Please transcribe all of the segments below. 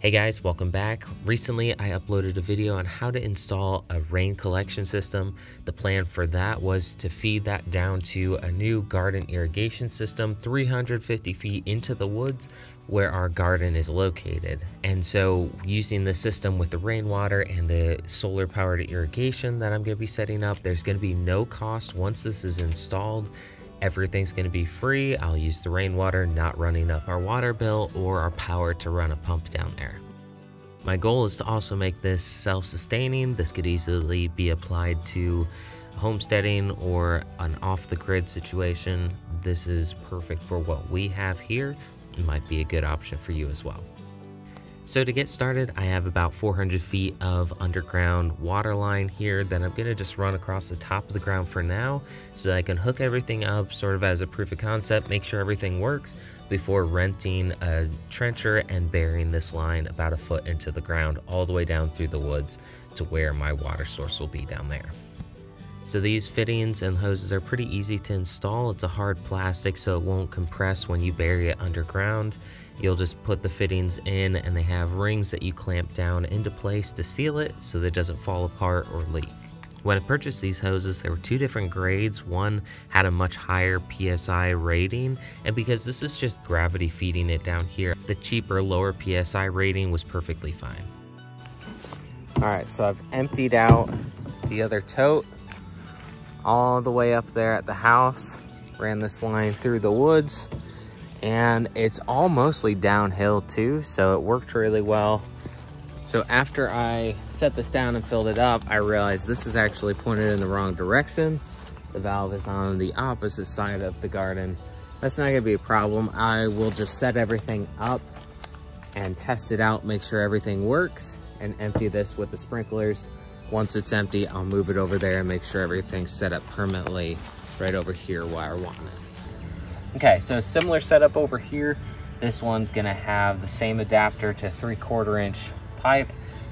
Hey guys, welcome back. Recently, I uploaded a video on how to install a rain collection system. The plan for that was to feed that down to a new garden irrigation system 350 feet into the woods where our garden is located. And so using the system with the rainwater and the solar powered irrigation that I'm going to be setting up, there's going to be no cost once this is installed. Everything's going to be free. I'll use the rainwater, not running up our water bill or our power to run a pump down there. My goal is to also make this self-sustaining. This could easily be applied to homesteading or an off-the-grid situation. This is perfect for what we have here. It might be a good option for you as well. So to get started, I have about 400 feet of underground water line here that I'm going to just run across the top of the ground for now so that I can hook everything up sort of as a proof of concept, make sure everything works before renting a trencher and burying this line about a foot into the ground all the way down through the woods to where my water source will be down there. So these fittings and hoses are pretty easy to install. It's a hard plastic so it won't compress when you bury it underground. You'll just put the fittings in and they have rings that you clamp down into place to seal it so that it doesn't fall apart or leak. When I purchased these hoses, there were two different grades. One had a much higher PSI rating, and because this is just gravity feeding it down here, the cheaper, lower PSI rating was perfectly fine. All right, so I've emptied out the other tote. All the way up there at the house, ran this line through the woods, and it's all mostly downhill too, so it worked really well. So after I set this down and filled it up, I realized this is actually pointed in the wrong direction. The valve is on the opposite side of the garden. That's not gonna be a problem. I will just set everything up and test it out, make sure everything works, and empty this with the sprinklers. Once it's empty, I'll move it over there and make sure everything's set up permanently right over here where I want it. Okay, so similar setup over here. This one's gonna have the same adapter to 3/4 inch pipe.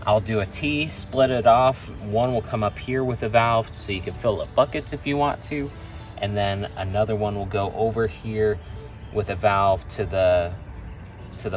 I'll do a T, split it off. One will come up here with a valve so you can fill up buckets if you want to. And then another one will go over here with a valve to the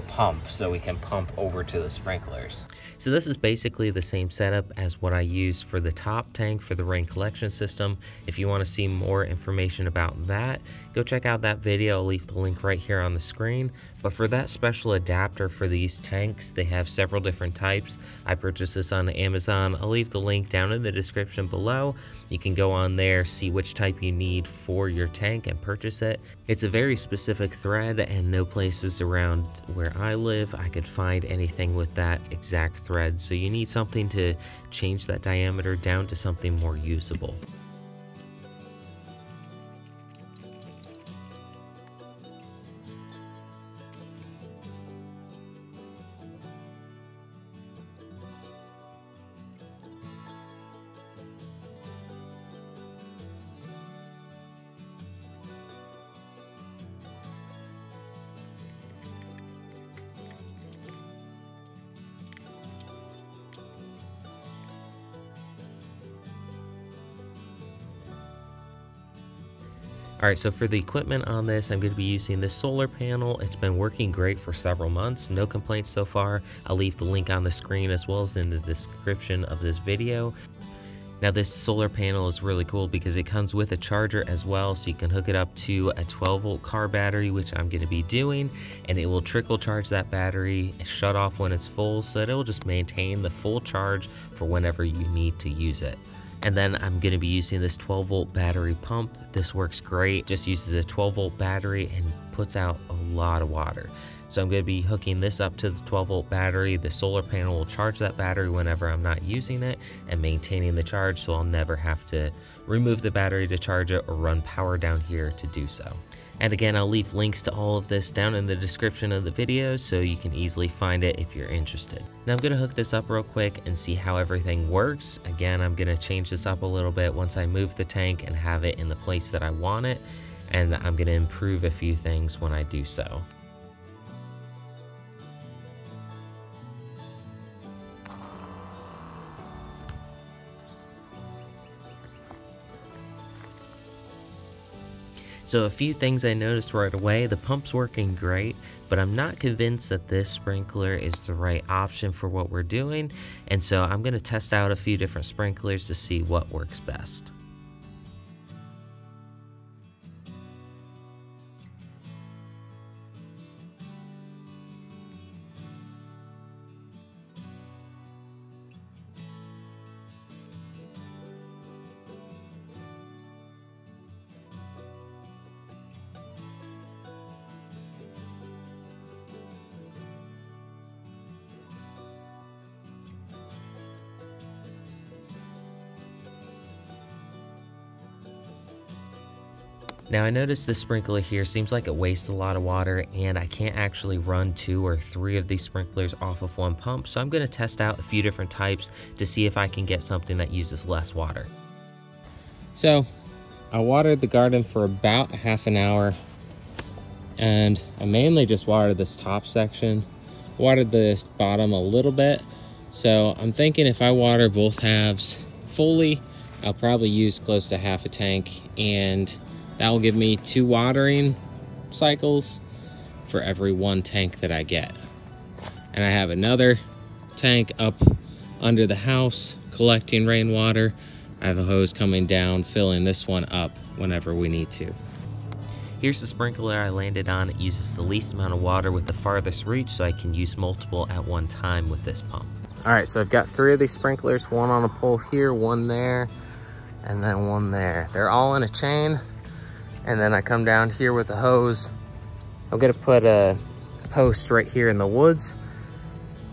pump so we can pump over to the sprinklers. So this is basically the same setup as what I used for the top tank for the rain collection system. If you want to see more information about that, go check out that video. I'll leave the link right here on the screen. But for that special adapter for these tanks, they have several different types. I purchased this on Amazon. I'll leave the link down in the description below. You can go on there, see which type you need for your tank and purchase it. It's a very specific thread, and no places around where I live I could find anything with that exact thread, so you need something to change that diameter down to something more usable. All right, so for the equipment on this, I'm going to be using this solar panel. It's been working great for several months. No complaints so far. I'll leave the link on the screen as well as in the description of this video. Now this solar panel is really cool because it comes with a charger as well, so you can hook it up to a 12-volt car battery, which I'm going to be doing, and it will trickle charge that battery, shut off when it's full, so that it will just maintain the full charge for whenever you need to use it. And then I'm going to be using this 12-volt battery pump. This works great. Just uses a 12-volt battery and puts out a lot of water. So I'm going to be hooking this up to the 12-volt battery. The solar panel will charge that battery whenever I'm not using it and maintaining the charge, so I'll never have to remove the battery to charge it or run power down here to do so. And again, I'll leave links to all of this down in the description of the video so you can easily find it if you're interested. Now I'm going to hook this up real quick and see how everything works. Again, I'm going to change this up a little bit once I move the tank and have it in the place that I want it. And I'm going to improve a few things when I do so. So a few things I noticed right away: the pump's working great, but I'm not convinced that this sprinkler is the right option for what we're doing, and so I'm going to test out a few different sprinklers to see what works best. Now I noticed this sprinkler here seems like it wastes a lot of water, and I can't actually run 2 or 3 of these sprinklers off of one pump, so I'm going to test out a few different types to see if I can get something that uses less water. So I watered the garden for about half an hour, and I mainly just watered this top section, watered this bottom a little bit. So I'm thinking if I water both halves fully, I'll probably use close to half a tank, and that will give me 2 watering cycles for every 1 tank that I get. And I have another tank up under the house collecting rainwater. I have a hose coming down, filling this one up whenever we need to. Here's the sprinkler I landed on. It uses the least amount of water with the farthest reach, so I can use multiple at one time with this pump. All right, so I've got 3 of these sprinklers, one on a pole here, one there, and then one there. They're all in a chain. And then I come down here with a hose. I'm gonna put a post right here in the woods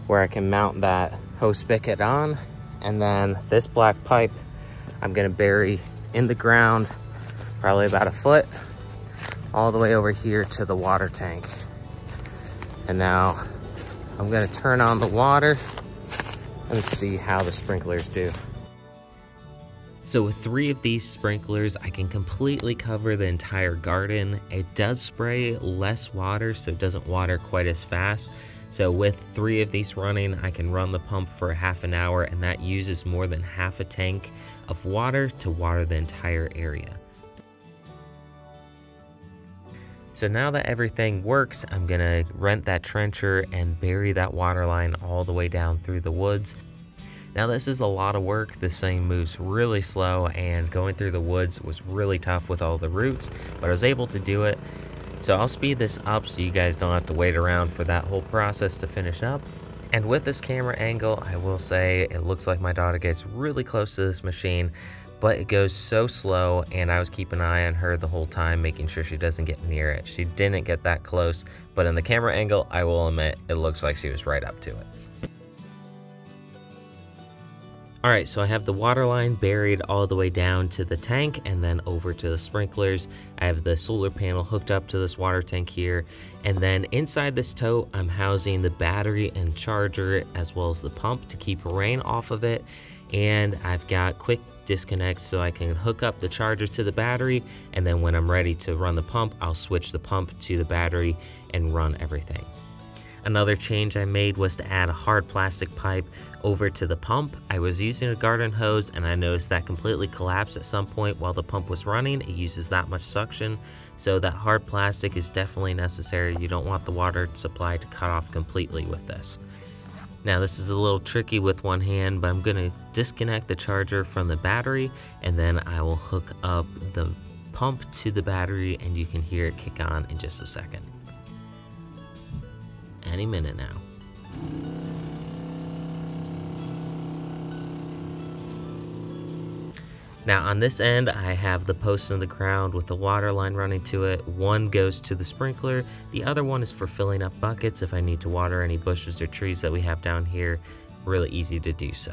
where I can mount that hose spigot on. And then this black pipe, I'm gonna bury in the ground, probably about a foot, all the way over here to the water tank. And now I'm gonna turn on the water and see how the sprinklers do. So with 3 of these sprinklers, I can completely cover the entire garden. It does spray less water, so it doesn't water quite as fast. So with 3 of these running, I can run the pump for half an hour, and that uses more than half a tank of water to water the entire area. So now that everything works, I'm gonna rent that trencher and bury that water line all the way down through the woods. Now this is a lot of work. This thing moves really slow, and going through the woods was really tough with all the roots, but I was able to do it. So I'll speed this up so you guys don't have to wait around for that whole process to finish up. And with this camera angle, I will say it looks like my daughter gets really close to this machine, but it goes so slow, and I was keeping an eye on her the whole time, making sure she doesn't get near it. She didn't get that close, but in the camera angle, I will admit, it looks like she was right up to it. All right, so I have the water line buried all the way down to the tank and then over to the sprinklers. I have the solar panel hooked up to this water tank here. And then inside this tote, I'm housing the battery and charger as well as the pump to keep rain off of it. And I've got quick disconnects so I can hook up the charger to the battery. And then when I'm ready to run the pump, I'll switch the pump to the battery and run everything. Another change I made was to add a hard plastic pipe over to the pump. I was using a garden hose, and I noticed that completely collapsed at some point while the pump was running. It uses that much suction, so that hard plastic is definitely necessary. You don't want the water supply to cut off completely with this. Now this is a little tricky with one hand, but I'm going to disconnect the charger from the battery, and then I will hook up the pump to the battery, and you can hear it kick on in just a second. Any minute now. Now on this end, I have the post in the ground with the water line running to it. One goes to the sprinkler. The other one is for filling up buckets if I need to water any bushes or trees that we have down here. Really easy to do so.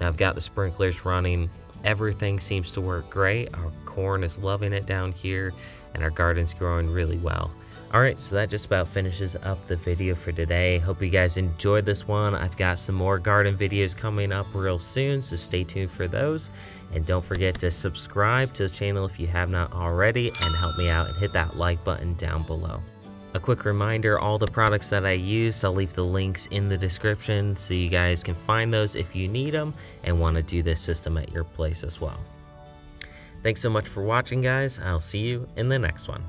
Now I've got the sprinklers running. Everything seems to work great. Our corn is loving it down here, and our garden's growing really well. All right, so that just about finishes up the video for today. Hope you guys enjoyed this one. I've got some more garden videos coming up real soon, so stay tuned for those. And don't forget to subscribe to the channel if you have not already, and help me out and hit that like button down below. A quick reminder, all the products that I use, I'll leave the links in the description so you guys can find those if you need them and want to do this system at your place as well. Thanks so much for watching, guys. I'll see you in the next one.